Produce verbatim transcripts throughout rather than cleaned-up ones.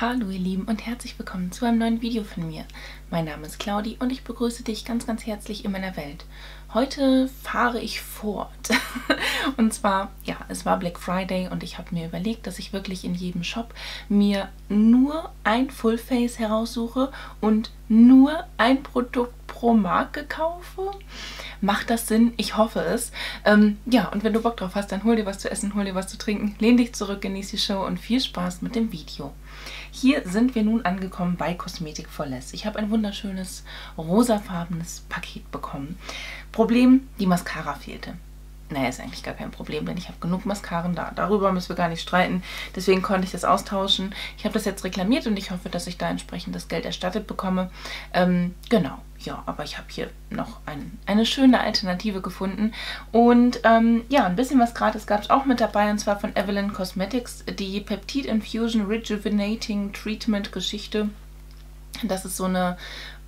Hallo ihr Lieben und herzlich willkommen zu einem neuen Video von mir. Mein Name ist Claudi und ich begrüße dich ganz ganz herzlich in meiner Welt. Heute fahre ich fort und zwar, ja, es war Black Friday und ich habe mir überlegt, dass ich wirklich in jedem Shop mir nur ein Full Face heraussuche und nur ein Produkt pro Marke kaufe. Macht das Sinn? Ich hoffe es. Ähm, ja, und wenn du Bock drauf hast, dann hol dir was zu essen, hol dir was zu trinken, lehn dich zurück, genieß die Show und viel Spaß mit dem Video. Hier sind wir nun angekommen bei Kosmetik for Less. Ich habe ein wunderschönes rosafarbenes Paket bekommen. Problem, die Mascara fehlte. Naja, ist eigentlich gar kein Problem, denn ich habe genug Mascaren da. Darüber müssen wir gar nicht streiten. Deswegen konnte ich das austauschen. Ich habe das jetzt reklamiert und ich hoffe, dass ich da entsprechend das Geld erstattet bekomme. Ähm, genau, ja, aber ich habe hier noch ein, eine schöne Alternative gefunden. Und ähm, ja, ein bisschen was gratis gab es auch mit dabei, und zwar von Eveline Cosmetics, die Peptid Infusion Rejuvenating Treatment Geschichte. Das ist so eine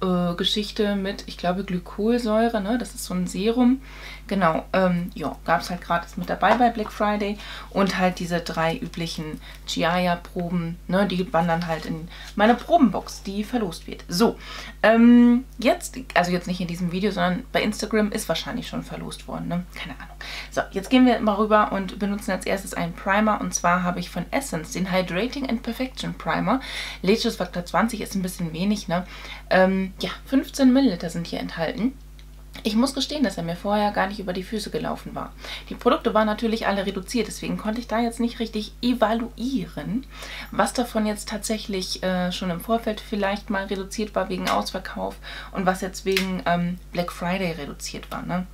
äh, Geschichte mit, ich glaube, Glykolsäure, ne? Das ist so ein Serum. Genau, ähm, ja, gab es halt gratis mit dabei bei Black Friday. Und halt diese drei üblichen Chiaya-Proben, ne? Die wandern halt in meine Probenbox, die verlost wird. So, ähm, jetzt, also jetzt nicht in diesem Video, sondern bei Instagram ist wahrscheinlich schon verlost worden, ne? Keine Ahnung. So, jetzt gehen wir mal rüber und benutzen als erstes einen Primer. Und zwar habe ich von Essence den Hydrating and Perfection Primer. Lichtschutzfaktor zwanzig ist ein bisschen wenig, ne? Ähm, ja, fünfzehn Milliliter sind hier enthalten. Ich muss gestehen, dass er mir vorher gar nicht über die Füße gelaufen war. Die Produkte waren natürlich alle reduziert, deswegen konnte ich da jetzt nicht richtig evaluieren, was davon jetzt tatsächlich äh, schon im Vorfeld vielleicht mal reduziert war wegen Ausverkauf und was jetzt wegen ähm, Black Friday reduziert war, ne?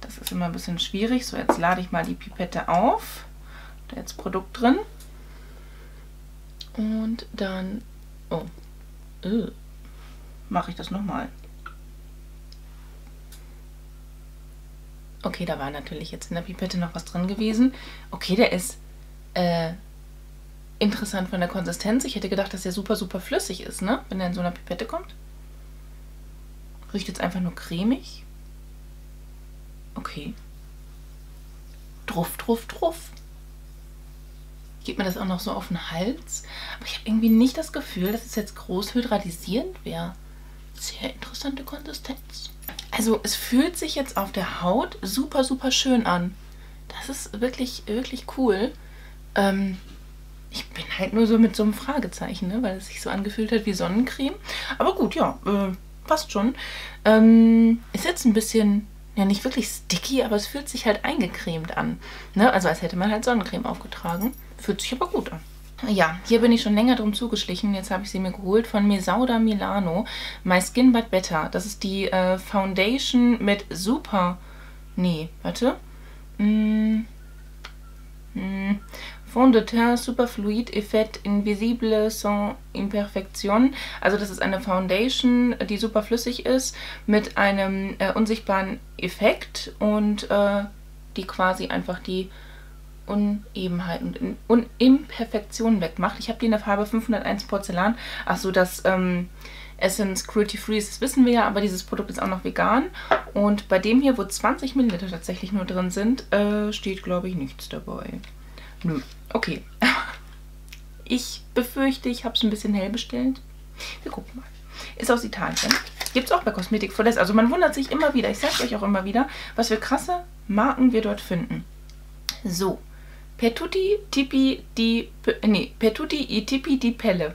Das ist immer ein bisschen schwierig. So, jetzt lade ich mal die Pipette auf. Da ist jetzt Produkt drin. Und dann... Oh. Äh. Mache ich das nochmal. Okay, da war natürlich jetzt in der Pipette noch was drin gewesen. Okay, der ist äh, interessant von der Konsistenz. Ich hätte gedacht, dass der super, super flüssig ist, ne? Wenn er in so einer Pipette kommt. Riecht jetzt einfach nur cremig. Okay. Druff, druff, druff. Gibt mir das auch noch so auf den Hals. Aber ich habe irgendwie nicht das Gefühl, dass es jetzt groß hydratisierend wäre. Sehr interessante Konsistenz. Also es fühlt sich jetzt auf der Haut super, super schön an. Das ist wirklich, wirklich cool. Ähm, ich bin halt nur so mit so einem Fragezeichen, ne? Weil es sich so angefühlt hat wie Sonnencreme. Aber gut, ja, äh, passt schon. Ähm, ist jetzt ein bisschen... Ja, nicht wirklich sticky, aber es fühlt sich halt eingecremt an. Ne? Also als hätte man halt Sonnencreme aufgetragen. Fühlt sich aber gut an. Ja, hier bin ich schon länger drum zugeschlichen. Jetzt habe ich sie mir geholt von Mesauda Milano. My Skin But Better. Das ist die äh, Foundation mit Super... Nee, warte. Mm. Mm. Fond de Teint Superfluid Effet Invisible Sans Imperfection. Also das ist eine Foundation, die super flüssig ist, mit einem äh, unsichtbaren Effekt und äh, die quasi einfach die Unebenheiten und Imperfektionen wegmacht. Ich habe die in der Farbe fünfhunderteins Porzellan. Achso, das ähm, Essence Cruelty Free ist, das wissen wir ja, aber dieses Produkt ist auch noch vegan. Und bei dem hier, wo zwanzig Milliliter tatsächlich nur drin sind, äh, steht, glaube ich, nichts dabei. Nö. Okay. Ich befürchte, ich habe es ein bisschen hell bestellt. Wir gucken mal. Ist aus Italien. Gibt es auch bei Kosmetik for Less. Also man wundert sich immer wieder, ich sage euch auch immer wieder, was für krasse Marken wir dort finden. So. Per tutti tipi di... Nee, per tutti i tipi di pelle.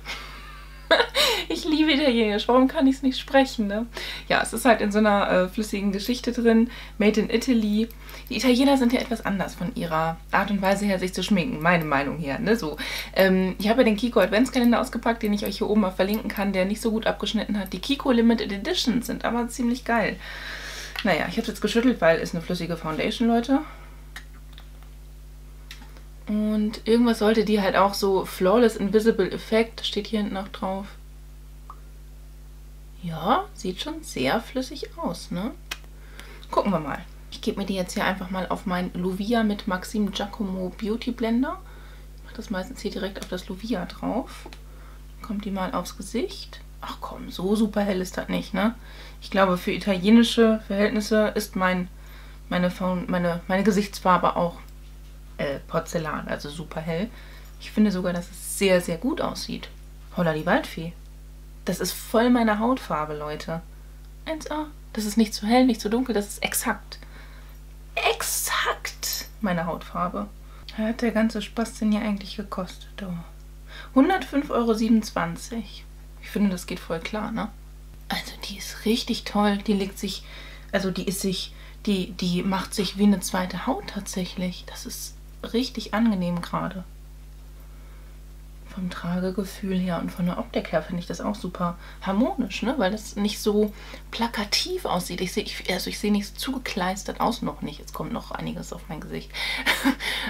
Ich liebe Italienisch. Warum kann ich es nicht sprechen, ne? Ja, es ist halt in so einer äh, flüssigen Geschichte drin. Made in Italy. Die Italiener sind ja etwas anders von ihrer Art und Weise her, sich zu schminken. Meine Meinung her, ne? So. Ähm, ich habe ja den Kiko Adventskalender ausgepackt, den ich euch hier oben mal verlinken kann, der nicht so gut abgeschnitten hat. Die Kiko Limited Editions sind aber ziemlich geil. Naja, ich habe es jetzt geschüttelt, weil es eine flüssige Foundation, Leute. Und irgendwas sollte die halt auch so Flawless Invisible Effect, steht hier hinten auch drauf. Ja, sieht schon sehr flüssig aus, ne? Gucken wir mal. Ich gebe mir die jetzt hier einfach mal auf meinen Luvia mit Maxim Giacomo Beauty Blender. Ich mache das meistens hier direkt auf das Luvia drauf. Dann kommt die mal aufs Gesicht. Ach komm, so super hell ist das nicht, ne? Ich glaube, für italienische Verhältnisse ist mein, meine, meine, meine Gesichtsfarbe auch Porzellan, also super hell. Ich finde sogar, dass es sehr, sehr gut aussieht. Holla die Waldfee. Das ist voll meine Hautfarbe, Leute. eins A. Das ist nicht zu hell, nicht zu dunkel, das ist exakt. Exakt meine Hautfarbe. Hat der ganze Spaß denn hier eigentlich gekostet? Oh. hundertfünf Euro siebenundzwanzig. Ich finde, das geht voll klar, ne? Also die ist richtig toll. Die legt sich, also die ist sich, die, die macht sich wie eine zweite Haut tatsächlich. Das ist richtig angenehm gerade. Vom Tragegefühl her und von der Optik her finde ich das auch super harmonisch, ne? Weil das nicht so plakativ aussieht. Ich sehe, also ich sehe nicht so zugekleistert aus, noch nicht. Jetzt kommt noch einiges auf mein Gesicht.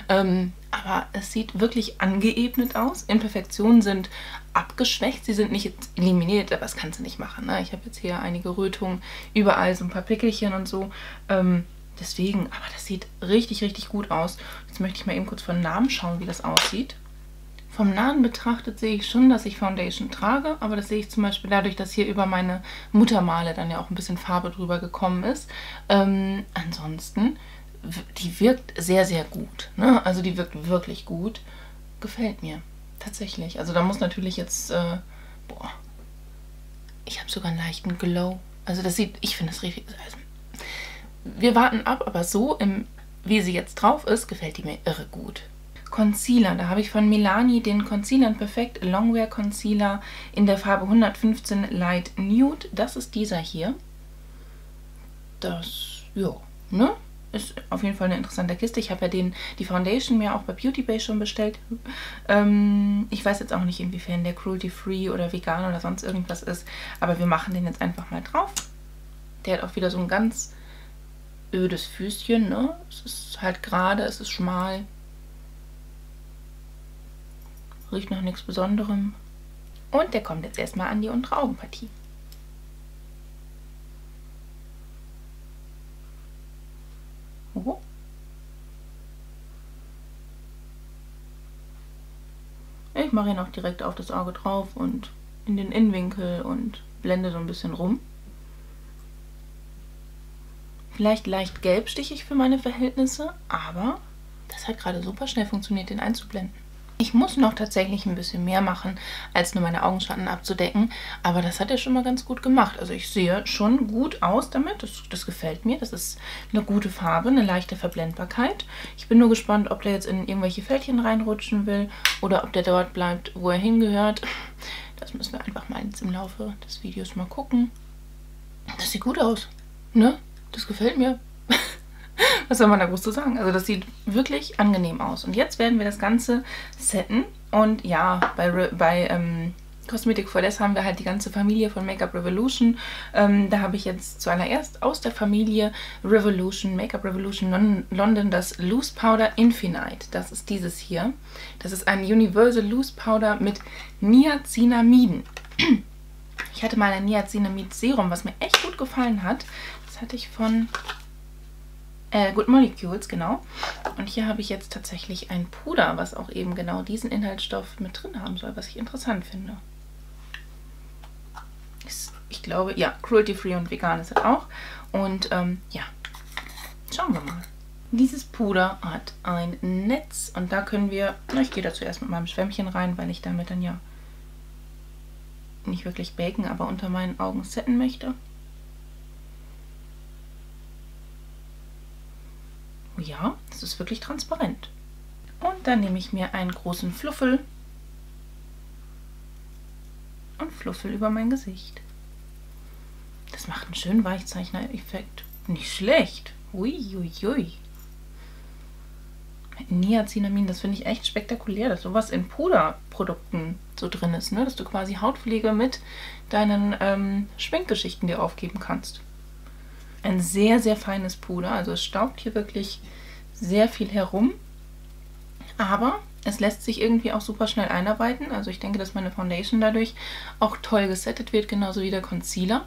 ähm, aber es sieht wirklich angeebnet aus. Imperfektionen sind abgeschwächt, sie sind nicht eliminiert, aber das kannst du nicht machen, ne? Ich habe jetzt hier einige Rötungen, überall so ein paar Pickelchen und so. Ähm, deswegen, aber das sieht richtig, richtig gut aus. Jetzt möchte ich mal eben kurz von Namen schauen, wie das aussieht. Vom Nahen betrachtet sehe ich schon, dass ich Foundation trage, aber das sehe ich zum Beispiel dadurch, dass hier über meine Muttermale dann ja auch ein bisschen Farbe drüber gekommen ist. Ähm, ansonsten, die wirkt sehr, sehr gut, ne? Also die wirkt wirklich gut. Gefällt mir. Tatsächlich. Also da muss natürlich jetzt, äh, boah, ich habe sogar einen leichten Glow. Also das sieht, ich finde das richtig, also wir warten ab, aber so, im, wie sie jetzt drauf ist, gefällt die mir irre gut. Concealer, da habe ich von Milani den Concealer Perfekt Longwear Concealer in der Farbe hundertfünfzehn Light Nude. Das ist dieser hier. Das, ja, ne? Ist auf jeden Fall eine interessante Kiste. Ich habe ja den, die Foundation mir auch bei Beauty Bay schon bestellt. Ähm, ich weiß jetzt auch nicht, inwiefern der Cruelty-Free oder vegan oder sonst irgendwas ist. Aber wir machen den jetzt einfach mal drauf. Der hat auch wieder so ein ganz ödes Füßchen, ne? Es ist halt gerade, es ist schmal. Riecht nach nichts Besonderem. Und der kommt jetzt erstmal an die untere Augenpartie. Oh. Ich mache ihn auch direkt auf das Auge drauf und in den Innenwinkel und blende so ein bisschen rum. Vielleicht leicht gelbstichig für meine Verhältnisse, aber das hat gerade super schnell funktioniert, den einzublenden. Ich muss noch tatsächlich ein bisschen mehr machen, als nur meine Augenschatten abzudecken, aber das hat er schon mal ganz gut gemacht. Also ich sehe schon gut aus damit, das, das gefällt mir, das ist eine gute Farbe, eine leichte Verblendbarkeit. Ich bin nur gespannt, ob der jetzt in irgendwelche Fältchen reinrutschen will oder ob der dort bleibt, wo er hingehört. Das müssen wir einfach mal jetzt im Laufe des Videos mal gucken. Das sieht gut aus, ne? Das gefällt mir. Was soll man da groß zu sagen? Also das sieht wirklich angenehm aus. Und jetzt werden wir das Ganze setten. Und ja, bei, bei ähm, Kosmetik for Less haben wir halt die ganze Familie von Makeup Revolution. Ähm, da habe ich jetzt zuallererst aus der Familie Revolution, Makeup Revolution London, London das Loose Powder Infinite. Das ist dieses hier. Das ist ein Universal Loose Powder mit Niacinamiden. Ich hatte mal ein Niacinamid Serum, was mir echt gut gefallen hat. Das hatte ich von Good Molecules, genau. Und hier habe ich jetzt tatsächlich ein Puder, was auch eben genau diesen Inhaltsstoff mit drin haben soll, was ich interessant finde. Ist, ich glaube, ja, Cruelty-Free und vegan ist das auch. Und ähm, ja, schauen wir mal. Dieses Puder hat ein Netz und da können wir, na, ich gehe da zuerst mit meinem Schwämmchen rein, weil ich damit dann ja nicht wirklich baken, aber unter meinen Augen setten möchte. Ja, das ist wirklich transparent. Und dann nehme ich mir einen großen Fluffel und fluffel über mein Gesicht. Das macht einen schönen Weichzeichner-Effekt. Nicht schlecht. Uiuiui. Mit Niacinamin, das finde ich echt spektakulär, dass sowas in Puderprodukten so drin ist, ne? Dass du quasi Hautpflege mit deinen ähm, Schminkgeschichten dir aufgeben kannst. Ein sehr, sehr feines Puder, also es staubt hier wirklich sehr viel herum, aber es lässt sich irgendwie auch super schnell einarbeiten. Also ich denke, dass meine Foundation dadurch auch toll gesettet wird, genauso wie der Concealer.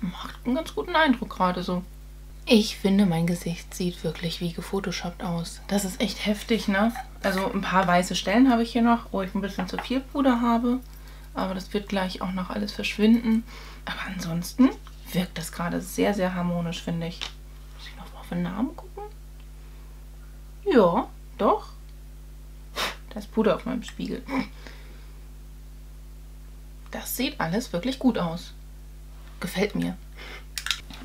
Macht einen ganz guten Eindruck gerade so. Ich finde, mein Gesicht sieht wirklich wie gefotoshoppt aus. Das ist echt heftig, ne? Also ein paar weiße Stellen habe ich hier noch, wo ich ein bisschen zu viel Puder habe, aber das wird gleich auch noch alles verschwinden. Aber ansonsten wirkt das gerade sehr, sehr harmonisch, finde ich. Muss ich noch mal auf den Namen gucken? Ja, doch. Da ist Puder auf meinem Spiegel. Das sieht alles wirklich gut aus. Gefällt mir.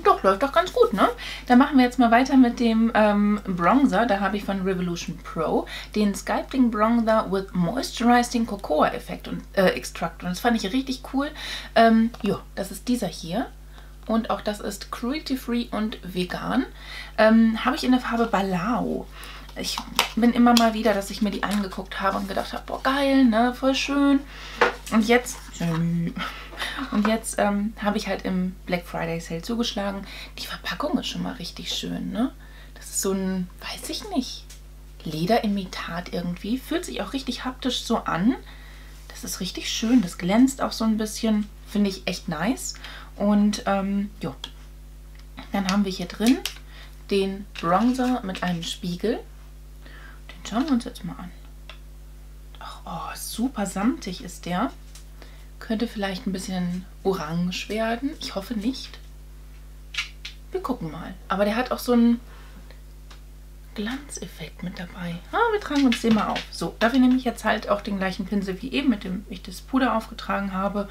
Doch, läuft doch ganz gut, ne? Dann machen wir jetzt mal weiter mit dem ähm, Bronzer. Da habe ich von Revolution Pro den Sculpting Bronzer with Moisturizing Cocoa Effekt und äh, Extract. Und das fand ich richtig cool. Ähm, jo, das ist dieser hier. Und auch das ist cruelty-free und vegan. Ähm, habe ich in der Farbe Balao. Ich bin immer mal wieder, dass ich mir die angeguckt habe und gedacht habe, boah, geil, ne? Voll schön. Und jetzt... Und jetzt ähm, habe ich halt im Black Friday Sale zugeschlagen. Die Verpackung ist schon mal richtig schön, ne? Das ist so ein, weiß ich nicht, Lederimitat irgendwie. Fühlt sich auch richtig haptisch so an. Das ist richtig schön. Das glänzt auch so ein bisschen. Finde ich echt nice. Und ähm, jo. Dann haben wir hier drin den Bronzer mit einem Spiegel. Den schauen wir uns jetzt mal an. Ach, oh, super samtig ist der. Könnte vielleicht ein bisschen orange werden. Ich hoffe nicht. Wir gucken mal. Aber der hat auch so einen Glanzeffekt mit dabei. Ah, wir tragen uns den mal auf. So, dafür nehme ich jetzt halt auch den gleichen Pinsel wie eben, mit dem ich das Puder aufgetragen habe.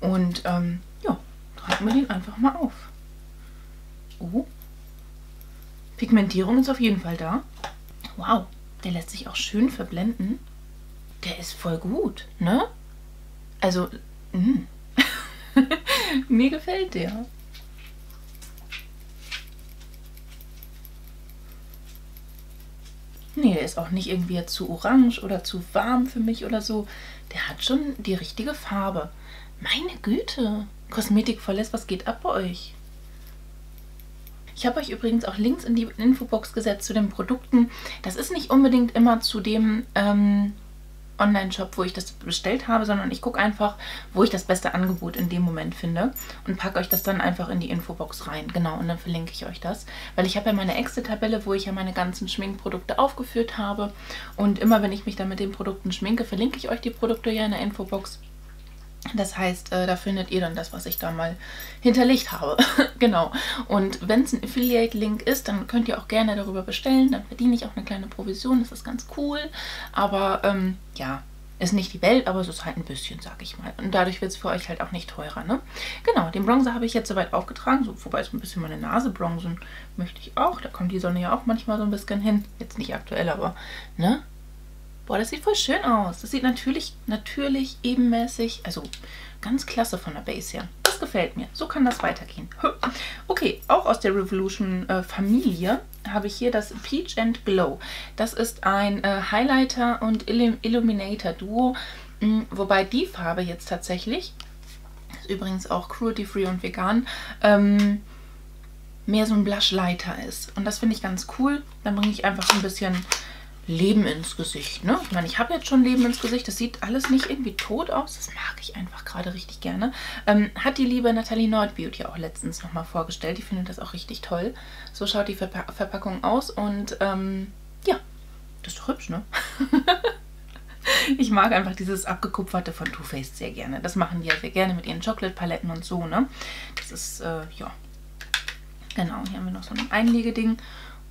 Und ähm, ja, tragen wir den einfach mal auf. Oh. Pigmentierung ist auf jeden Fall da. Wow, der lässt sich auch schön verblenden. Der ist voll gut, ne? Also, mir gefällt der. Nee, der ist auch nicht irgendwie jetzt zu orange oder zu warm für mich oder so. Der hat schon die richtige Farbe. Meine Güte! Kosmetik for less, was geht ab bei euch? Ich habe euch übrigens auch Links in die Infobox gesetzt zu den Produkten. Das ist nicht unbedingt immer zu dem... Ähm, Online-Shop, wo ich das bestellt habe, sondern ich gucke einfach, wo ich das beste Angebot in dem Moment finde und packe euch das dann einfach in die Infobox rein. Genau, und dann verlinke ich euch das, weil ich habe ja meine Excel-Tabelle, wo ich ja meine ganzen Schminkprodukte aufgeführt habe, und immer, wenn ich mich dann mit den Produkten schminke, verlinke ich euch die Produkte ja in der Infobox. Das heißt, äh, da findet ihr dann das, was ich da mal hinterlegt habe. Genau. Und wenn es ein Affiliate-Link ist, dann könnt ihr auch gerne darüber bestellen. Dann verdiene ich auch eine kleine Provision. Das ist ganz cool. Aber ähm, ja, ist nicht die Welt, aber es ist halt ein bisschen, sag ich mal. Und dadurch wird es für euch halt auch nicht teurer, ne? Genau, den Bronzer habe ich jetzt soweit aufgetragen. So, wobei ich ein bisschen meine Nase bronzen möchte ich auch. Da kommt die Sonne ja auch manchmal so ein bisschen hin. Jetzt nicht aktuell, aber, ne? Boah, das sieht voll schön aus. Das sieht natürlich, natürlich, ebenmäßig, also ganz klasse von der Base her. Das gefällt mir. So kann das weitergehen. Okay, auch aus der Revolution-Familie äh, habe ich hier das Peach and Glow. Das ist ein äh, Highlighter und Illum Illuminator-Duo, wobei die Farbe jetzt tatsächlich, ist übrigens auch cruelty-free und vegan, ähm, mehr so ein Blush-Lighter ist. Und das finde ich ganz cool. Dann bringe ich einfach ein bisschen... Leben ins Gesicht, ne? Ich meine, ich habe jetzt schon Leben ins Gesicht. Das sieht alles nicht irgendwie tot aus. Das mag ich einfach gerade richtig gerne. Ähm, hat die liebe Nathalie Nordbeauty ja auch letztens nochmal vorgestellt. Ich finde das auch richtig toll. So schaut die Verpa- Verpackung aus und ähm, ja, das ist doch hübsch, ne? Ich mag einfach dieses Abgekupferte von Too Faced sehr gerne. Das machen die ja sehr gerne mit ihren Chocolate-Paletten und so, ne? Das ist, äh, ja. Genau, hier haben wir noch so ein Einlegeding.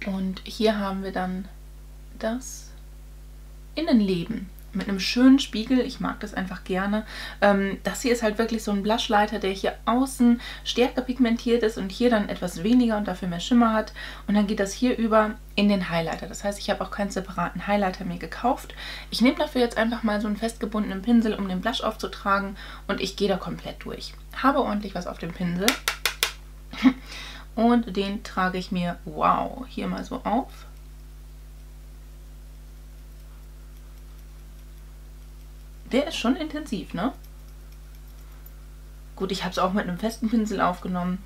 Und hier haben wir dann das Innenleben mit einem schönen Spiegel. Ich mag das einfach gerne. Ähm, das hier ist halt wirklich so ein Blushlighter, der hier außen stärker pigmentiert ist und hier dann etwas weniger und dafür mehr Schimmer hat. Und dann geht das hier über in den Highlighter. Das heißt, ich habe auch keinen separaten Highlighter mir gekauft. Ich nehme dafür jetzt einfach mal so einen festgebundenen Pinsel, um den Blush aufzutragen, und ich gehe da komplett durch. Habe ordentlich was auf dem Pinsel und den trage ich mir, wow, hier mal so auf. Der ist schon intensiv, ne? Gut, ich habe es auch mit einem festen Pinsel aufgenommen.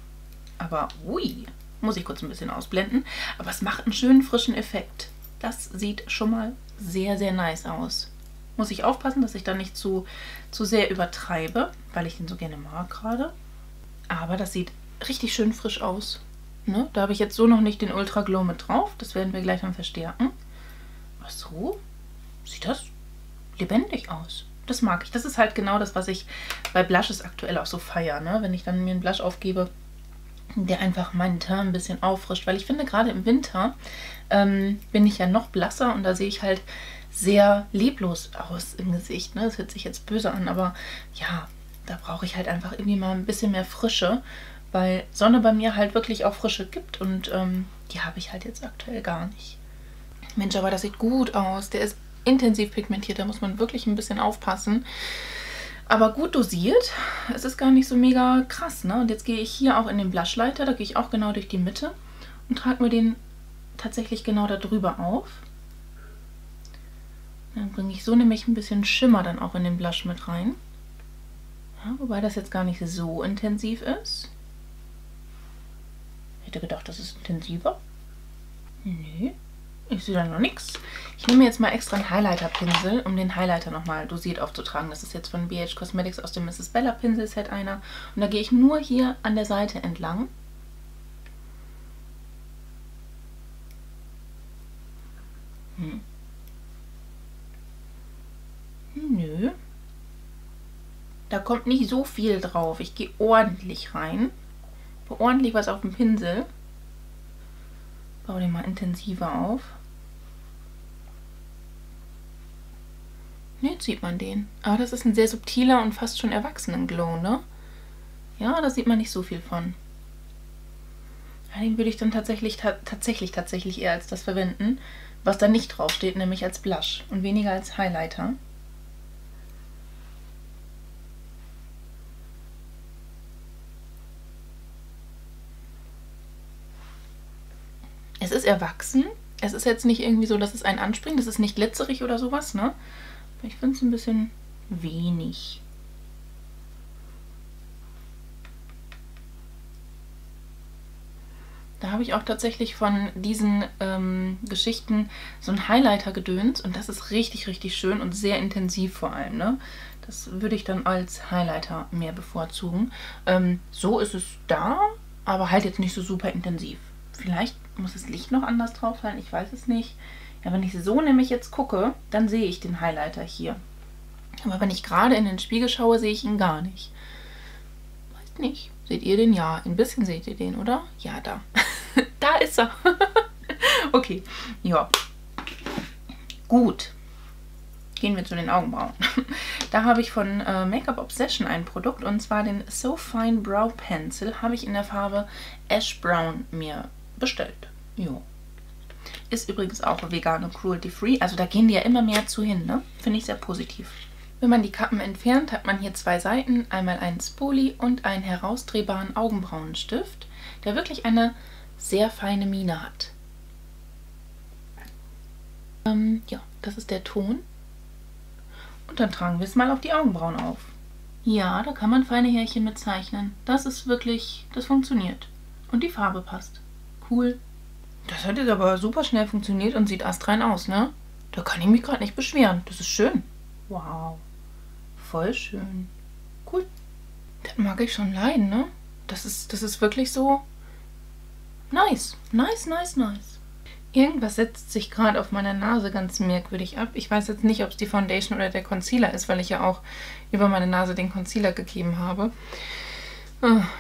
Aber, ui, muss ich kurz ein bisschen ausblenden. Aber es macht einen schönen, frischen Effekt. Das sieht schon mal sehr, sehr nice aus. Muss ich aufpassen, dass ich da nicht zu, zu sehr übertreibe, weil ich den so gerne mag gerade. Aber das sieht richtig schön frisch aus. Ne? Da habe ich jetzt so noch nicht den Ultra Glow mit drauf. Das werden wir gleich dann verstärken. Ach so, sieht das lebendig aus. Das mag ich. Das ist halt genau das, was ich bei Blushes aktuell auch so feiere, ne? Wenn ich dann mir einen Blush aufgebe, der einfach meinen Teint ein bisschen auffrischt. Weil ich finde, gerade im Winter ähm, bin ich ja noch blasser und da sehe ich halt sehr leblos aus im Gesicht, ne? Das hört sich jetzt böse an, aber ja, da brauche ich halt einfach irgendwie mal ein bisschen mehr Frische, weil Sonne bei mir halt wirklich auch Frische gibt und ähm, die habe ich halt jetzt aktuell gar nicht. Mensch, aber das sieht gut aus. Der ist intensiv pigmentiert, da muss man wirklich ein bisschen aufpassen. Aber gut dosiert, es ist gar nicht so mega krass, ne? Und jetzt gehe ich hier auch in den Blushleiter, da gehe ich auch genau durch die Mitte und trage mir den tatsächlich genau da drüber auf. Dann bringe ich so nämlich ein bisschen Schimmer dann auch in den Blush mit rein. Ja, wobei das jetzt gar nicht so intensiv ist. Ich hätte gedacht, das ist intensiver. Nee, ich sehe da noch nichts. Ich nehme jetzt mal extra einen Highlighter-Pinsel, um den Highlighter nochmal dosiert aufzutragen. Das ist jetzt von B H Cosmetics aus dem Missus Bella Pinselset einer. Und da gehe ich nur hier an der Seite entlang. Hm. Nö. Da kommt nicht so viel drauf. Ich gehe ordentlich rein. Baue ordentlich was auf dem Pinsel. Baue den mal intensiver auf. Ne, jetzt sieht man den. Aber das ist ein sehr subtiler und fast schon erwachsenen Glow, ne? Ja, da sieht man nicht so viel von. Den würde ich dann tatsächlich, ta tatsächlich, tatsächlich eher als das verwenden, was da nicht draufsteht, nämlich als Blush und weniger als Highlighter. Es ist erwachsen. Es ist jetzt nicht irgendwie so, dass es einen anspringt. Es ist nicht glitzerig oder sowas, ne? Aber ich finde es ein bisschen wenig. Da habe ich auch tatsächlich von diesen ähm, Geschichten so einen Highlighter gedöns. Und das ist richtig, richtig schön und sehr intensiv vor allem, ne? Das würde ich dann als Highlighter mehr bevorzugen. Ähm, so ist es da, aber halt jetzt nicht so super intensiv. Vielleicht muss das Licht noch anders drauf sein, ich weiß es nicht. Ja, wenn ich so nämlich jetzt gucke, dann sehe ich den Highlighter hier. Aber wenn ich gerade in den Spiegel schaue, sehe ich ihn gar nicht. Weiß nicht. Seht ihr den? Ja, ein bisschen seht ihr den, oder? Ja, da. Da ist er. Okay, ja. Gut. Gehen wir zu den Augenbrauen. Da habe ich von äh, Makeup Obsession ein Produkt, und zwar den So Fine Brow Pencil habe ich in der Farbe Ash Brown mir bestellt. Jo. Ist übrigens auch vegan und cruelty-free. Also da gehen die ja immer mehr zu hin, ne? Finde ich sehr positiv. Wenn man die Kappen entfernt, hat man hier zwei Seiten. Einmal einen Spoolie und einen herausdrehbaren Augenbrauenstift, der wirklich eine sehr feine Mine hat. Ähm, ja, das ist der Ton. Und dann tragen wir es mal auf die Augenbrauen auf. Ja, da kann man feine Härchen mit zeichnen. Das ist wirklich, das funktioniert. Und die Farbe passt. Cool. Das hat jetzt aber super schnell funktioniert und sieht astrein aus, ne? Da kann ich mich gerade nicht beschweren. Das ist schön. Wow. Voll schön. Cool. Das mag ich schon leiden, ne? Das ist, das ist wirklich so nice. Nice, nice, nice. Irgendwas setzt sich gerade auf meiner Nase ganz merkwürdig ab. Ich weiß jetzt nicht, ob es die Foundation oder der Concealer ist, weil ich ja auch über meine Nase den Concealer gegeben habe.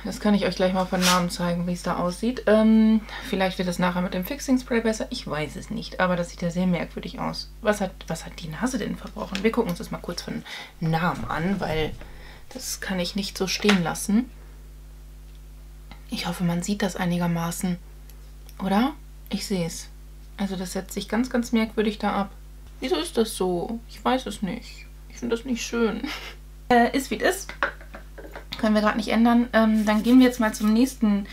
Das kann ich euch gleich mal von Namen zeigen, wie es da aussieht. Ähm, vielleicht wird es nachher mit dem Fixing Spray besser. Ich weiß es nicht, aber das sieht ja sehr merkwürdig aus. Was hat, was hat die Nase denn verbrochen? Wir gucken uns das mal kurz von Namen an, weil das kann ich nicht so stehen lassen. Ich hoffe, man sieht das einigermaßen. Oder? Ich sehe es. Also das setzt sich ganz, ganz merkwürdig da ab. Wieso ist das so? Ich weiß es nicht. Ich finde das nicht schön. Äh, ist wie es ist. Können wir gerade nicht ändern. Ähm, dann gehen wir jetzt mal zum nächsten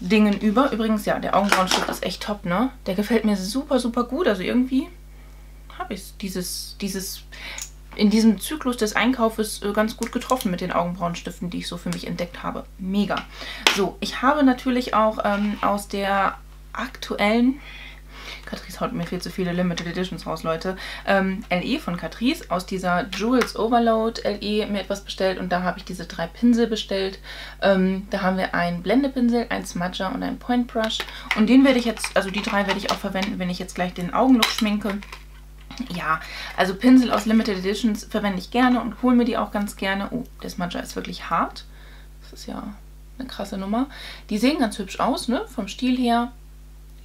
Dingen über. Übrigens, ja, der Augenbrauenstift ist echt top, ne? Der gefällt mir super, super gut. Also irgendwie habe ich dieses, dieses in diesem Zyklus des Einkaufes ganz gut getroffen mit den Augenbrauenstiften, die ich so für mich entdeckt habe. Mega. So, ich habe natürlich auch ähm, aus der aktuellen... Catrice haut mir viel zu viele Limited Editions raus, Leute. Ähm, L E von Catrice aus dieser Jewels Overload L E mir etwas bestellt und da habe ich diese drei Pinsel bestellt. Ähm, da haben wir einen Blendepinsel, einen Smudger und einen Point Brush. Und den werde ich jetzt, also die drei werde ich auch verwenden, wenn ich jetzt gleich den Augenlook schminke. Ja, also Pinsel aus Limited Editions verwende ich gerne und hole mir die auch ganz gerne. Oh, der Smudger ist wirklich hart. Das ist ja eine krasse Nummer. Die sehen ganz hübsch aus, ne? Vom Stil her.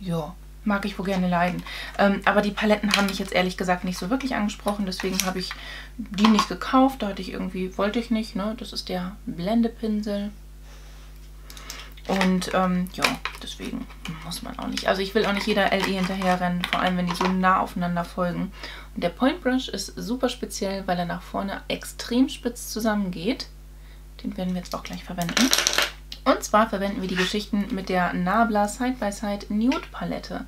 Ja. mag ich wohl gerne leiden. Ähm, aber die Paletten haben mich jetzt ehrlich gesagt nicht so wirklich angesprochen. Deswegen habe ich die nicht gekauft. Da hatte ich irgendwie, wollte ich nicht. Ne? Das ist der Blendepinsel. Und ähm, ja, deswegen muss man auch nicht. Also ich will auch nicht jeder L E hinterherrennen, vor allem wenn die so nah aufeinander folgen. Und der Point Brush ist super speziell, weil er nach vorne extrem spitz zusammengeht. Den werden wir jetzt auch gleich verwenden. Und zwar verwenden wir die Geschichten mit der Nabla Side-by-Side Nude Palette.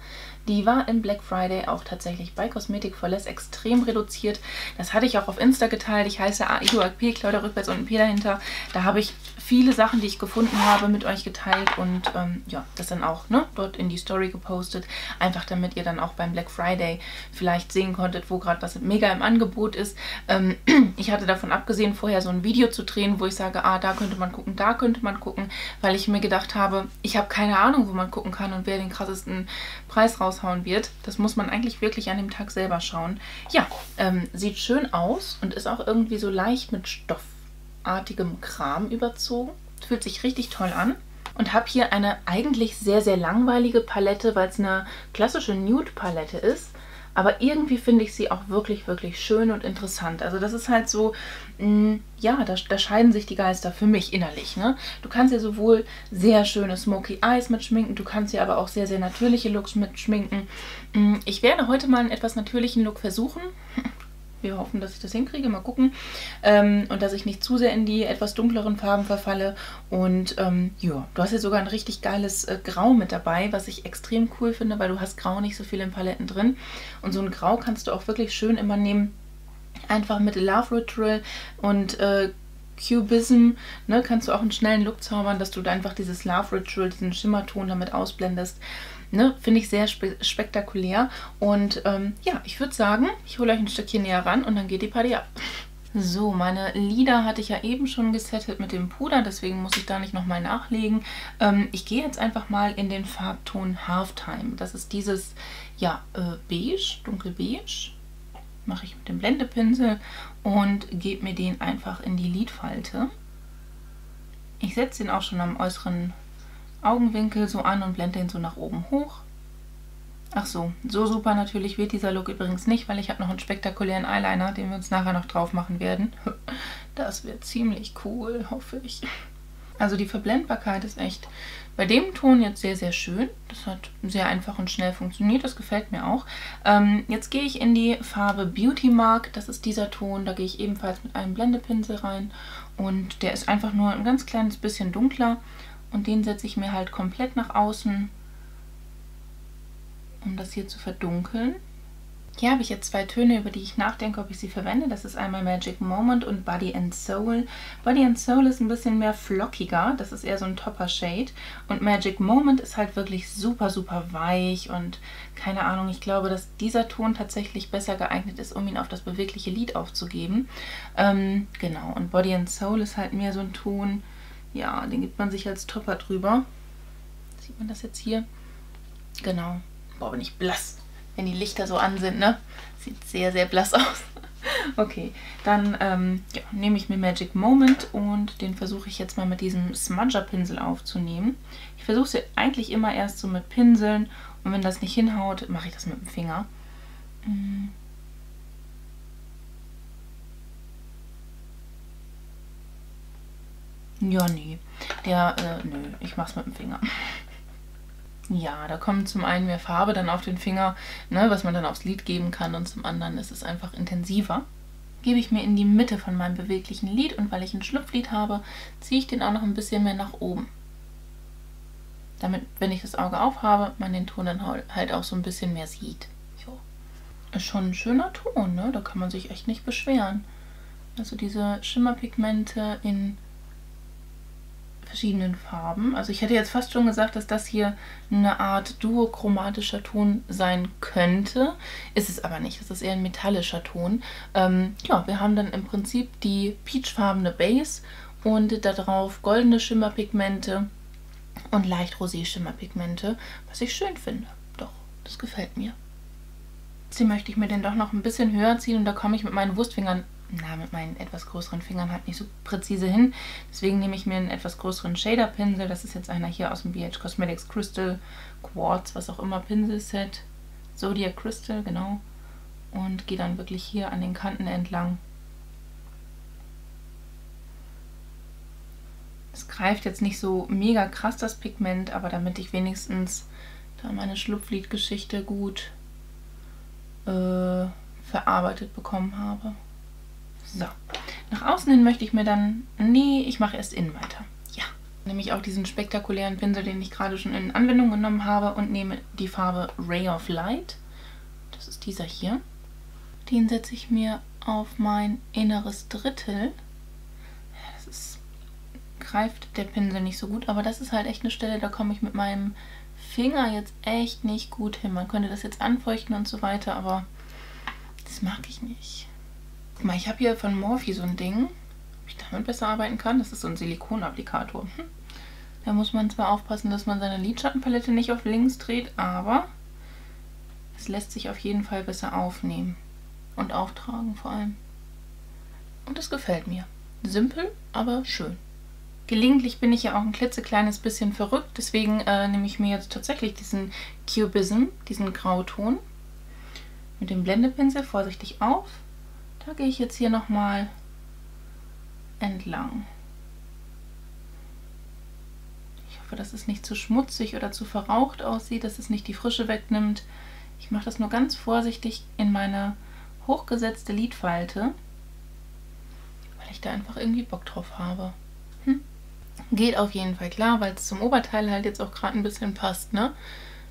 Die war im Black Friday auch tatsächlich bei Kosmetik for Less extrem reduziert. Das hatte ich auch auf Insta geteilt. Ich heiße A I U A P, Claudia rückwärts und ein P dahinter. Da habe ich viele Sachen, die ich gefunden habe, mit euch geteilt und ähm, ja, das dann auch ne, dort in die Story gepostet. Einfach damit ihr dann auch beim Black Friday vielleicht sehen konntet, wo gerade was mega im Angebot ist. Ähm, ich hatte davon abgesehen, vorher so ein Video zu drehen, wo ich sage, ah, da könnte man gucken, da könnte man gucken, weil ich mir gedacht habe, ich habe keine Ahnung, wo man gucken kann und wer den krassesten Preis raus hauen wird. Das muss man eigentlich wirklich an dem Tag selber schauen. Ja, ähm, sieht schön aus und ist auch irgendwie so leicht mit stoffartigem Kram überzogen. Fühlt sich richtig toll an. Und habe hier eine eigentlich sehr, sehr langweilige Palette, weil es eine klassische Nude-Palette ist. Aber irgendwie finde ich sie auch wirklich, wirklich schön und interessant. Also das ist halt so, mh, ja, da, da scheiden sich die Geister für mich innerlich. Ne? Du kannst ja sowohl sehr schöne Smoky Eyes mitschminken, du kannst ja aber auch sehr, sehr natürliche Looks mitschminken. Ich werde heute mal einen etwas natürlichen Look versuchen. Wir hoffen, dass ich das hinkriege, mal gucken. Ähm, und dass ich nicht zu sehr in die etwas dunkleren Farben verfalle. Und ähm, ja, du hast ja sogar ein richtig geiles äh, Grau mit dabei, was ich extrem cool finde, weil du hast Grau nicht so viel in Paletten drin. Und so ein Grau kannst du auch wirklich schön immer nehmen. Einfach mit Love Ritual und äh, Cubism, ne, kannst du auch einen schnellen Look zaubern, dass du da einfach dieses Love Ritual, diesen Schimmerton damit ausblendest. Ne, finde ich sehr spe spektakulär und ähm, ja, ich würde sagen, ich hole euch ein Stückchen näher ran und dann geht die Party ab. So, meine Lider hatte ich ja eben schon gesettet mit dem Puder, deswegen muss ich da nicht nochmal nachlegen. Ähm, ich gehe jetzt einfach mal in den Farbton Halftime. Das ist dieses, ja, äh, beige, dunkelbeige. Mache ich mit dem Blendepinsel und gebe mir den einfach in die Lidfalte. Ich setze den auch schon am äußeren Augenwinkel so an und blende den so nach oben hoch. Ach so, so super natürlich wird dieser Look übrigens nicht, weil ich habe noch einen spektakulären Eyeliner, den wir uns nachher noch drauf machen werden. Das wird ziemlich cool, hoffe ich. Also die Verblendbarkeit ist echt bei dem Ton jetzt sehr, sehr schön. Das hat sehr einfach und schnell funktioniert. Das gefällt mir auch. Ähm, jetzt gehe ich in die Farbe Beauty Mark. Das ist dieser Ton. Da gehe ich ebenfalls mit einem Blendepinsel rein. Und der ist einfach nur ein ganz kleines bisschen dunkler. Und den setze ich mir halt komplett nach außen, um das hier zu verdunkeln. Hier habe ich jetzt zwei Töne, über die ich nachdenke, ob ich sie verwende. Das ist einmal Magic Moment und Body and Soul. Body and Soul ist ein bisschen mehr flockiger. Das ist eher so ein Topper-Shade. Und Magic Moment ist halt wirklich super, super weich und keine Ahnung. Ich glaube, dass dieser Ton tatsächlich besser geeignet ist, um ihn auf das bewegliche Lid aufzugeben. Ähm, genau, und Body and Soul ist halt mehr so ein Ton, ja, den gibt man sich als Topper drüber. Sieht man das jetzt hier? Genau. Boah, bin ich blass, wenn die Lichter so an sind, ne? Sieht sehr, sehr blass aus. Okay, dann ähm, ja, nehme ich mir Magic Moment und den versuche ich jetzt mal mit diesem Smudger-Pinsel aufzunehmen. Ich versuche es eigentlich immer erst so mit Pinseln und wenn das nicht hinhaut, mache ich das mit dem Finger. Mhm. Ja, nee. Der, äh, nö, ich mach's mit dem Finger. Ja, da kommt zum einen mehr Farbe dann auf den Finger, ne, was man dann aufs Lid geben kann und zum anderen ist es einfach intensiver. Gebe ich mir in die Mitte von meinem beweglichen Lid und weil ich ein Schlupflid habe, ziehe ich den auch noch ein bisschen mehr nach oben. Damit, wenn ich das Auge aufhabe, man den Ton dann halt auch so ein bisschen mehr sieht. Jo. Ist schon ein schöner Ton, ne? Da kann man sich echt nicht beschweren. Also diese Schimmerpigmente in verschiedenen Farben. Also ich hätte jetzt fast schon gesagt, dass das hier eine Art duochromatischer Ton sein könnte. Ist es aber nicht. Das ist eher ein metallischer Ton. Ähm, ja, wir haben dann im Prinzip die peachfarbene Base und darauf goldene Schimmerpigmente und leicht rosé Schimmerpigmente, was ich schön finde. Doch, das gefällt mir. Jetzt möchte ich mir den doch noch ein bisschen höher ziehen und da komme ich mit meinen Wurstfingern na, mit meinen etwas größeren Fingern halt nicht so präzise hin. Deswegen nehme ich mir einen etwas größeren Shader-Pinsel. Das ist jetzt einer hier aus dem B H Cosmetics Crystal Quartz, was auch immer, Pinselset. Zodiac Crystal, genau. Und gehe dann wirklich hier an den Kanten entlang. Es greift jetzt nicht so mega krass, das Pigment, aber damit ich wenigstens da meine Schlupflidgeschichte gut äh, verarbeitet bekommen habe. So, nach außen hin möchte ich mir dann... Nee, ich mache erst innen weiter. Ja. Nehme ich auch diesen spektakulären Pinsel, den ich gerade schon in Anwendung genommen habe, und nehme die Farbe Ray of Light. Das ist dieser hier. Den setze ich mir auf mein inneres Drittel. Das ist, greift der Pinsel nicht so gut, aber das ist halt echt eine Stelle, da komme ich mit meinem Finger jetzt echt nicht gut hin. Man könnte das jetzt anfeuchten und so weiter, aber das mag ich nicht. Guck mal, ich habe hier von Morphe so ein Ding, ob ich damit besser arbeiten kann. Das ist so ein Silikonapplikator. Hm. Da muss man zwar aufpassen, dass man seine Lidschattenpalette nicht auf links dreht, aber es lässt sich auf jeden Fall besser aufnehmen und auftragen vor allem. Und das gefällt mir. Simpel, aber schön. Gelegentlich bin ich ja auch ein klitzekleines bisschen verrückt, deswegen äh, nehme ich mir jetzt tatsächlich diesen Cubism, diesen Grauton, mit dem Blendepinsel vorsichtig auf. Da gehe ich jetzt hier nochmal entlang. Ich hoffe, dass es nicht zu schmutzig oder zu verraucht aussieht, dass es nicht die Frische wegnimmt. Ich mache das nur ganz vorsichtig in meine hochgesetzte Lidfalte, weil ich da einfach irgendwie Bock drauf habe. Hm? Geht auf jeden Fall klar, weil es zum Oberteil halt jetzt auch gerade ein bisschen passt, ne?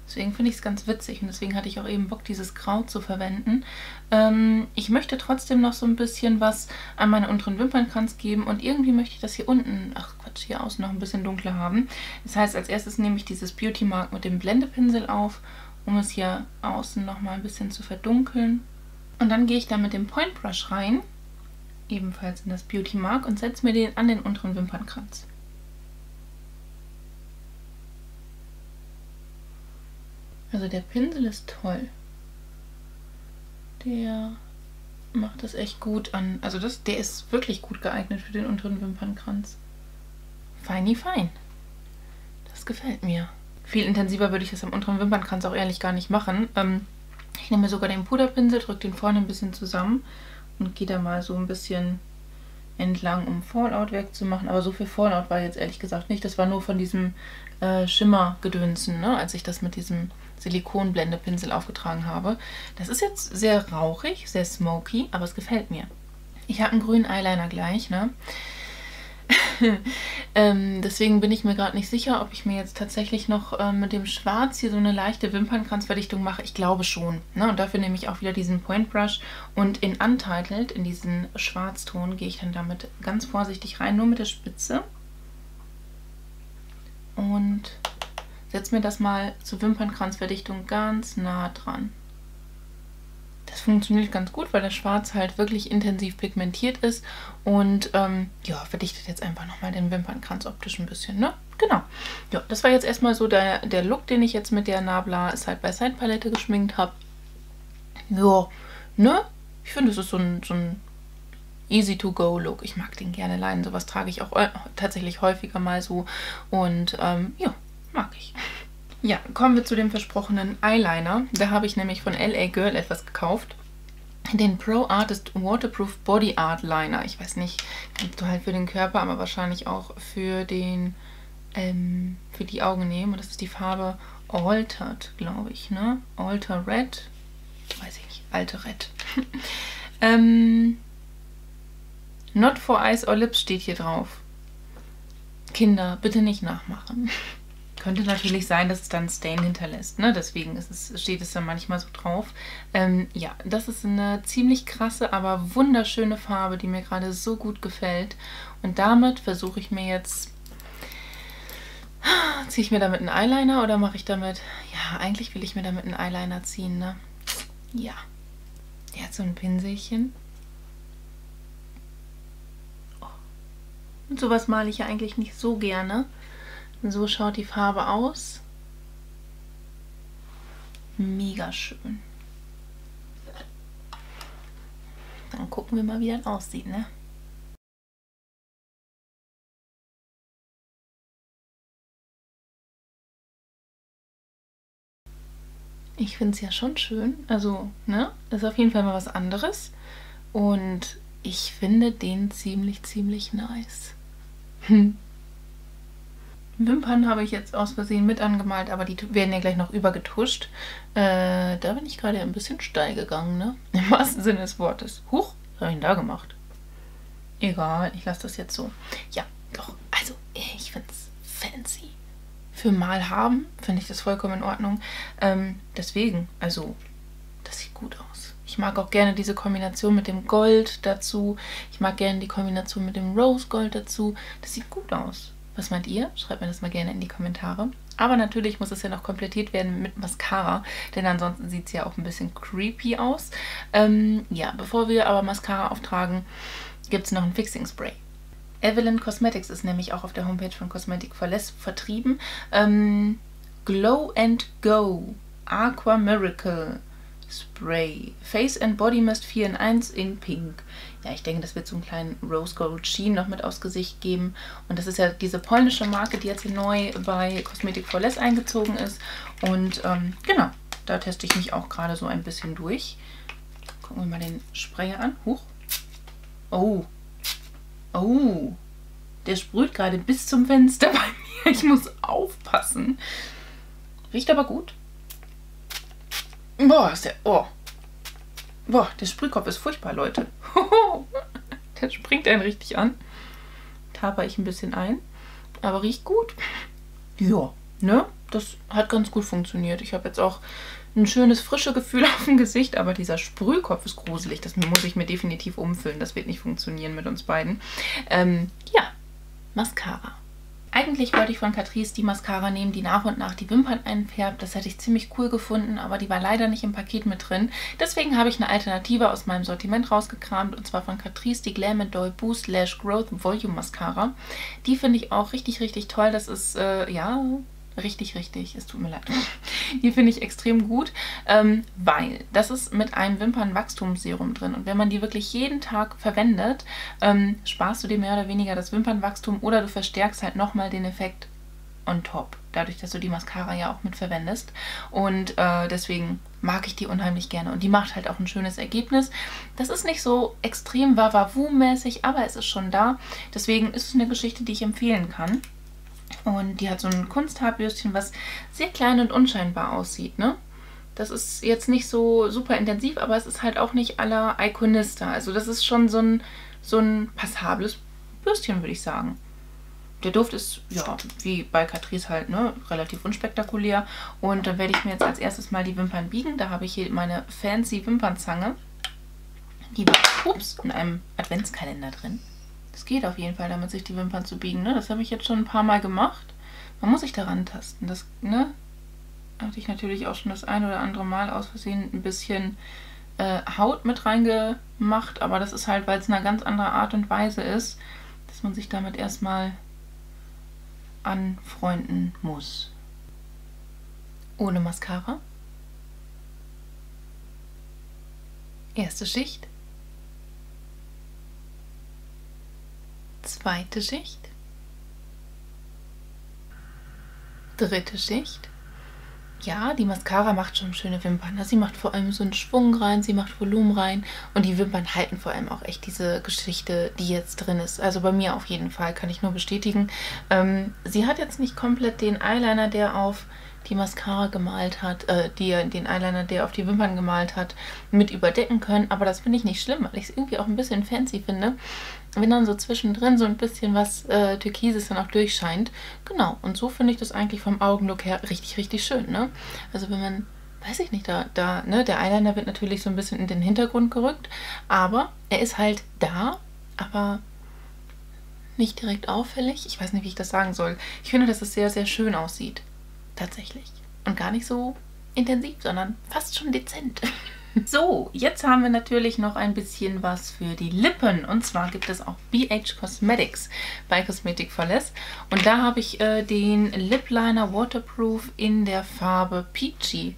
Deswegen finde ich es ganz witzig und deswegen hatte ich auch eben Bock, dieses Grau zu verwenden. Ähm, ich möchte trotzdem noch so ein bisschen was an meine unteren Wimpernkranz geben und irgendwie möchte ich das hier unten, ach Quatsch, hier außen noch ein bisschen dunkler haben. Das heißt, als erstes nehme ich dieses Beauty Mark mit dem Blendepinsel auf, um es hier außen nochmal ein bisschen zu verdunkeln. Und dann gehe ich da mit dem Point Brush rein, ebenfalls in das Beauty Mark, und setze mir den an den unteren Wimpernkranz. Also der Pinsel ist toll. Der macht das echt gut an. Also das, der ist wirklich gut geeignet für den unteren Wimpernkranz. Feini fein. Das gefällt mir. Viel intensiver würde ich das am unteren Wimpernkranz auch ehrlich gar nicht machen. Ähm, ich nehme sogar den Puderpinsel, drücke den vorne ein bisschen zusammen und gehe da mal so ein bisschen entlang, um Fallout wegzumachen. Aber so viel Fallout war jetzt ehrlich gesagt nicht. Das war nur von diesem äh, Schimmergedönsen, ne? Als ich das mit diesem Silikonblendepinsel aufgetragen habe. Das ist jetzt sehr rauchig, sehr smoky, aber es gefällt mir. Ich habe einen grünen Eyeliner gleich, ne? ähm, deswegen bin ich mir gerade nicht sicher, ob ich mir jetzt tatsächlich noch ähm, mit dem Schwarz hier so eine leichte Wimpernkranzverdichtung mache. Ich glaube schon, ne? Und dafür nehme ich auch wieder diesen Point Brush und in Untitled, in diesen Schwarzton, gehe ich dann damit ganz vorsichtig rein, nur mit der Spitze. Und setz mir das mal zur Wimpernkranzverdichtung ganz nah dran. Das funktioniert ganz gut, weil der Schwarz halt wirklich intensiv pigmentiert ist. Und ähm, ja, verdichtet jetzt einfach nochmal den Wimpernkranz optisch ein bisschen, ne? Genau. Ja, das war jetzt erstmal so der, der Look, den ich jetzt mit der Nabla Side-by-Side-Palette geschminkt habe. Ja, ne? Ich finde, es ist so ein, so ein Easy-to-go-Look. Ich mag den gerne leiden. Sowas trage ich auch tatsächlich häufiger mal so. Und ähm, ja. Mag ich. Ja, kommen wir zu dem versprochenen Eyeliner. Da habe ich nämlich von L A Girl etwas gekauft. Den Pro Artist Waterproof Body Art Liner. Ich weiß nicht, kannst du halt für den Körper, aber wahrscheinlich auch für den, ähm, für die Augen nehmen. Und das ist die Farbe Altered, glaube ich, ne? Alter Red. Weiß ich nicht. Alter Red. ähm, Not for Eyes or Lips steht hier drauf. Kinder, bitte nicht nachmachen. Könnte natürlich sein, dass es dann Stain hinterlässt, ne? Deswegen ist es, steht es dann manchmal so drauf. Ähm, ja, das ist eine ziemlich krasse, aber wunderschöne Farbe, die mir gerade so gut gefällt. Und damit versuche ich mir jetzt... Ziehe ich mir damit einen Eyeliner oder mache ich damit... Ja, eigentlich will ich mir damit einen Eyeliner ziehen, ne? Ja. Der hat so ein Pinselchen. Oh. Und sowas male ich ja eigentlich nicht so gerne. So schaut die Farbe aus. Mega schön. Da und gucken wir mal, wie das aussieht, ne? Ich finde es ja schon schön, also, ne, ist auf jeden Fall mal was anderes und ich finde den ziemlich, ziemlich nice. Hm. Wimpern habe ich jetzt aus Versehen mit angemalt, aber die werden ja gleich noch übergetuscht. Äh, da bin ich gerade ein bisschen steil gegangen, ne? Im wahrsten Sinne des Wortes. Huch, was habe ich denn da gemacht? Egal, ich lasse das jetzt so. Ja, doch, also, ich finde es fancy. Für mal haben, finde ich das vollkommen in Ordnung. Ähm, deswegen, also, das sieht gut aus. Ich mag auch gerne diese Kombination mit dem Gold dazu. Ich mag gerne die Kombination mit dem Rose Gold dazu. Das sieht gut aus. Was meint ihr? Schreibt mir das mal gerne in die Kommentare. Aber natürlich muss es ja noch komplettiert werden mit Mascara, denn ansonsten sieht es ja auch ein bisschen creepy aus. Ähm, ja, bevor wir aber Mascara auftragen, gibt es noch ein Fixing Spray. Eveline Cosmetics ist nämlich auch auf der Homepage von Kosmetik for Less vertrieben. Ähm, Glow and Go Aqua Miracle Spray. Face and Body Mist vier in eins in Pink. Ja, ich denke, das wird so einen kleinen Rose Gold Sheen noch mit aufs Gesicht geben. Und das ist ja diese polnische Marke, die jetzt hier neu bei Kosmetik for Less eingezogen ist. Und ähm, genau, da teste ich mich auch gerade so ein bisschen durch. Gucken wir mal den Sprayer an. Huch. Oh. Oh. Der sprüht gerade bis zum Fenster bei mir. Ich muss aufpassen. Riecht aber gut. Boah, ist der... Oh. Boah, der Sprühkopf ist furchtbar, Leute. Der springt einen richtig an. Taper ich ein bisschen ein. Aber riecht gut. Ja, ne? Das hat ganz gut funktioniert. Ich habe jetzt auch ein schönes, frisches Gefühl auf dem Gesicht. Aber dieser Sprühkopf ist gruselig. Das muss ich mir definitiv umfüllen. Das wird nicht funktionieren mit uns beiden. Ähm, ja, Mascara. Eigentlich wollte ich von Catrice die Mascara nehmen, die nach und nach die Wimpern einfärbt. Das hätte ich ziemlich cool gefunden, aber die war leider nicht im Paket mit drin. Deswegen habe ich eine Alternative aus meinem Sortiment rausgekramt, und zwar von Catrice die Glam and Doll Boost Lash Growth Volume Mascara. Die finde ich auch richtig, richtig toll. Das ist, äh, ja, richtig, richtig. Es tut mir leid. Die finde ich extrem gut, ähm, weil das ist mit einem Wimpernwachstumsserum drin. Und wenn man die wirklich jeden Tag verwendet, ähm, sparst du dir mehr oder weniger das Wimpernwachstum oder du verstärkst halt nochmal den Effekt on top. Dadurch, dass du die Mascara ja auch mit verwendest. Und äh, deswegen mag ich die unheimlich gerne. Und die macht halt auch ein schönes Ergebnis. Das ist nicht so extrem Wawawu-mäßig, aber es ist schon da. Deswegen ist es eine Geschichte, die ich empfehlen kann. Und die hat so ein Kunsthaarbürstchen, was sehr klein und unscheinbar aussieht, ne? Das ist jetzt nicht so super intensiv, aber es ist halt auch nicht à la Iconista. Also das ist schon so ein, so ein passables Bürstchen, würde ich sagen. Der Duft ist, ja, wie bei Catrice halt, ne, relativ unspektakulär. Und dann werde ich mir jetzt als erstes mal die Wimpern biegen. Da habe ich hier meine fancy Wimpernzange. Die war, ups, in einem Adventskalender drin. Es geht auf jeden Fall damit, sich die Wimpern zu biegen. Ne? Das habe ich jetzt schon ein paar Mal gemacht. Man muss sich daran tasten. Das, ne, hatte ich natürlich auch schon das ein oder andere Mal aus Versehen ein bisschen äh, Haut mit reingemacht. Aber das ist halt, weil es eine ganz andere Art und Weise ist, dass man sich damit erstmal anfreunden muss. Ohne Mascara. Erste Schicht. Zweite Schicht, dritte Schicht. Ja, die Mascara macht schon schöne Wimpern. Sie macht vor allem so einen Schwung rein, sie macht Volumen rein und die Wimpern halten vor allem auch echt diese Geschichte, die jetzt drin ist. Also bei mir auf jeden Fall, kann ich nur bestätigen. Ähm, sie hat jetzt nicht komplett den Eyeliner, der auf die Mascara gemalt hat, äh, die, den Eyeliner, der auf die Wimpern gemalt hat, mit überdecken können. Aber das finde ich nicht schlimm, weil ich es irgendwie auch ein bisschen fancy finde, wenn dann so zwischendrin so ein bisschen was äh, Türkises dann auch durchscheint. Genau, und so finde ich das eigentlich vom Augenlook her richtig, richtig schön, ne? Also wenn man, weiß ich nicht, da, da, ne, der Eyeliner wird natürlich so ein bisschen in den Hintergrund gerückt, aber er ist halt da, aber nicht direkt auffällig. Ich weiß nicht, wie ich das sagen soll. Ich finde, dass es sehr, sehr schön aussieht. Tatsächlich. Und gar nicht so intensiv, sondern fast schon dezent. So, jetzt haben wir natürlich noch ein bisschen was für die Lippen. Und zwar gibt es auch B H Cosmetics bei Kosmetik for Less. Und da habe ich äh, den Lip Liner Waterproof in der Farbe Peachy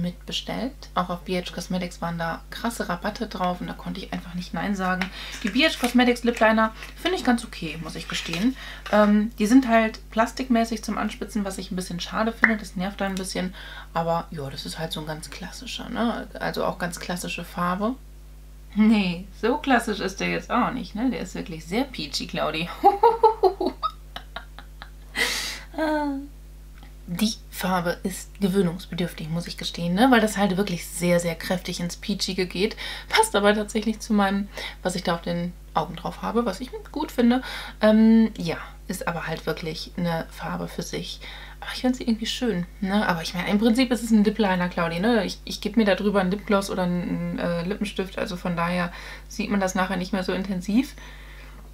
mitbestellt. Auch auf B H Cosmetics waren da krasse Rabatte drauf und da konnte ich einfach nicht Nein sagen. Die B H Cosmetics Lip Liner finde ich ganz okay, muss ich gestehen. Ähm, die sind halt plastikmäßig zum Anspitzen, was ich ein bisschen schade finde. Das nervt da ein bisschen. Aber ja, das ist halt so ein ganz klassischer, ne? Also auch ganz klassische Farbe. Nee, so klassisch ist der jetzt auch nicht, ne? Der ist wirklich sehr peachy, Claudi. Die Farbe ist gewöhnungsbedürftig, muss ich gestehen, ne? Weil das halt wirklich sehr, sehr kräftig ins Peachige geht. Passt aber tatsächlich zu meinem, was ich da auf den Augen drauf habe, was ich gut finde. Ähm, ja, ist aber halt wirklich eine Farbe für sich. Aber ich finde sie irgendwie schön, ne? Aber ich meine, im Prinzip ist es ein Lip Liner, Claudi, ne? Ich, ich gebe mir da drüber einen Lipgloss oder einen äh, Lippenstift, also von daher sieht man das nachher nicht mehr so intensiv.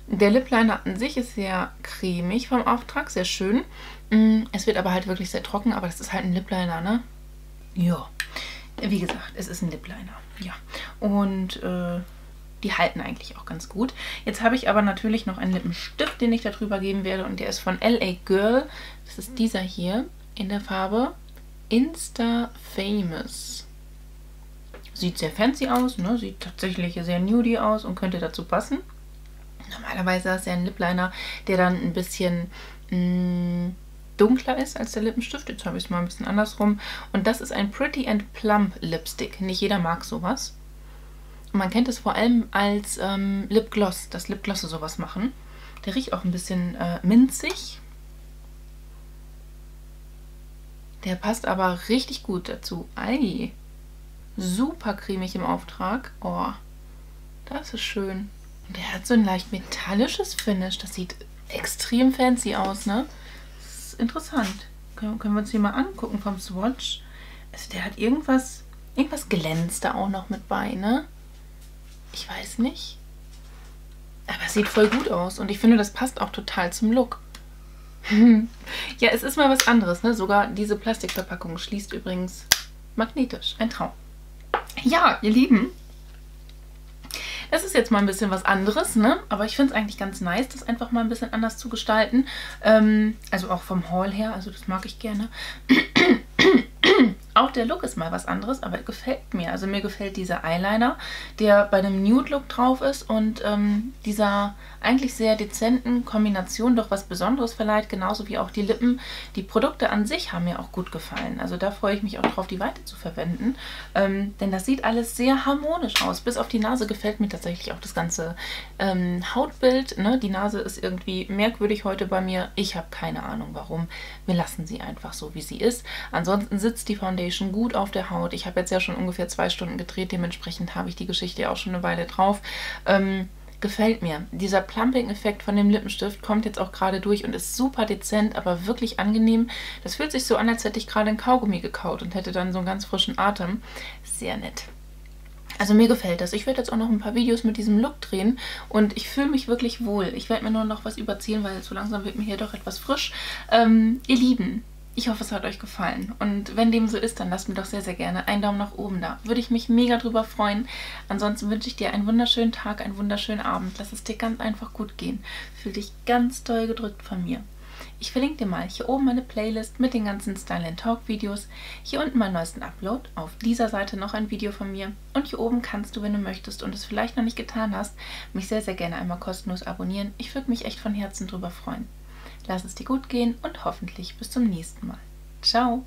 Der Lip Liner an sich ist sehr cremig vom Auftrag, sehr schön. Es wird aber halt wirklich sehr trocken, aber das ist halt ein Lip Liner, ne? Ja. Wie gesagt, es ist ein Lip Liner, ja. Und äh, die halten eigentlich auch ganz gut. Jetzt habe ich aber natürlich noch einen Lippenstift, den ich da drüber geben werde. Und der ist von L A Girl. Das ist dieser hier in der Farbe Insta Famous. Sieht sehr fancy aus, ne? Sieht tatsächlich sehr nudie aus und könnte dazu passen. Normalerweise ist ja ein Lip Liner, der dann ein bisschen mh, dunkler ist als der Lippenstift. Jetzt habe ich es mal ein bisschen andersrum. Und das ist ein Pretty and Plump Lipstick. Nicht jeder mag sowas. Und man kennt es vor allem als ähm, Lipgloss, dass Lipglosse sowas machen. Der riecht auch ein bisschen äh, minzig. Der passt aber richtig gut dazu. Ei, super cremig im Auftrag. Oh, das ist schön. Der hat so ein leicht metallisches Finish. Das sieht extrem fancy aus, ne? Das ist interessant. Können, können wir uns hier mal angucken vom Swatch. Also der hat irgendwas, irgendwas glänzt da auch noch mit bei, ne? Ich weiß nicht. Aber es sieht voll gut aus. Und ich finde, das passt auch total zum Look. Ja, es ist mal was anderes, ne? Sogar diese Plastikverpackung schließt übrigens magnetisch. Ein Traum. Ja, ihr Lieben. Es ist jetzt mal ein bisschen was anderes, ne? Aber ich finde es eigentlich ganz nice, das einfach mal ein bisschen anders zu gestalten. Ähm, also auch vom Haul her, also das mag ich gerne. Auch der Look ist mal was anderes, aber gefällt mir. Also mir gefällt dieser Eyeliner, der bei einem Nude-Look drauf ist und ähm, dieser eigentlich sehr dezenten Kombination doch was Besonderes verleiht, genauso wie auch die Lippen. Die Produkte an sich haben mir auch gut gefallen. Also da freue ich mich auch drauf, die weiter zu verwenden. Ähm, denn das sieht alles sehr harmonisch aus. Bis auf die Nase gefällt mir tatsächlich auch das ganze ähm, Hautbild, ne? Die Nase ist irgendwie merkwürdig heute bei mir. Ich habe keine Ahnung, warum. Wir lassen sie einfach so, wie sie ist. Ansonsten sitzt die Foundation gut auf der Haut. Ich habe jetzt ja schon ungefähr zwei Stunden gedreht. Dementsprechend habe ich die Geschichte auch schon eine Weile drauf. Ähm, Gefällt mir. Dieser Plumping-Effekt von dem Lippenstift kommt jetzt auch gerade durch und ist super dezent, aber wirklich angenehm. Das fühlt sich so an, als hätte ich gerade einen Kaugummi gekaut und hätte dann so einen ganz frischen Atem. Sehr nett. Also mir gefällt das. Ich werde jetzt auch noch ein paar Videos mit diesem Look drehen und ich fühle mich wirklich wohl. Ich werde mir nur noch was überziehen, weil so langsam wird mir hier doch etwas frisch. Ähm, ihr Lieben, ich hoffe, es hat euch gefallen. Und wenn dem so ist, dann lasst mir doch sehr, sehr gerne einen Daumen nach oben da. Würde ich mich mega drüber freuen. Ansonsten wünsche ich dir einen wunderschönen Tag, einen wunderschönen Abend. Lass es dir ganz einfach gut gehen. Fühl dich ganz doll gedrückt von mir. Ich verlinke dir mal hier oben meine Playlist mit den ganzen Style and Talk Videos. Hier unten meinen neuesten Upload. Auf dieser Seite noch ein Video von mir. Und hier oben kannst du, wenn du möchtest und es vielleicht noch nicht getan hast, mich sehr, sehr gerne einmal kostenlos abonnieren. Ich würde mich echt von Herzen drüber freuen. Lass es dir gut gehen und hoffentlich bis zum nächsten Mal. Ciao!